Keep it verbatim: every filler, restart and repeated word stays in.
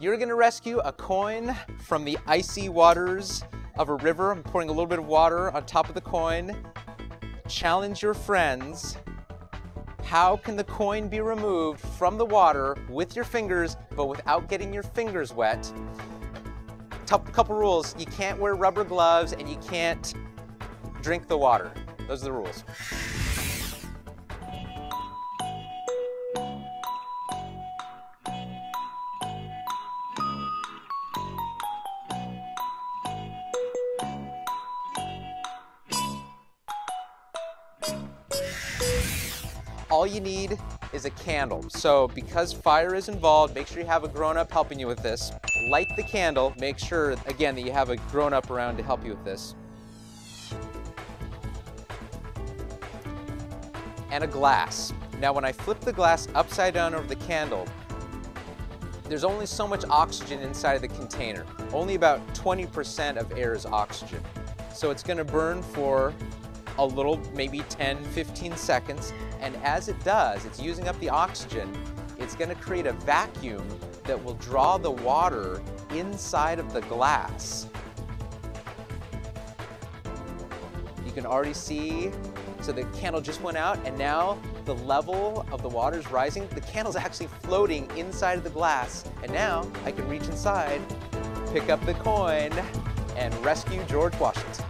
You're gonna rescue a coin from the icy waters of a river. I'm pouring a little bit of water on top of the coin. Challenge your friends. How can the coin be removed from the water with your fingers, but without getting your fingers wet? Couple rules: you can't wear rubber gloves and you can't drink the water. Those are the rules. All you need is a candle. So because fire is involved, make sure you have a grown-up helping you with this. Light the candle. Make sure, again, that you have a grown-up around to help you with this. And a glass. Now when I flip the glass upside down over the candle, there's only so much oxygen inside of the container. Only about twenty percent of air is oxygen. So it's gonna burn for a little, maybe ten, fifteen seconds. And as it does, it's using up the oxygen, it's gonna create a vacuum that will draw the water inside of the glass. You can already see, so the candle just went out and now the level of the water is rising. The candle's actually floating inside of the glass. And now I can reach inside, pick up the coin, and rescue George Washington.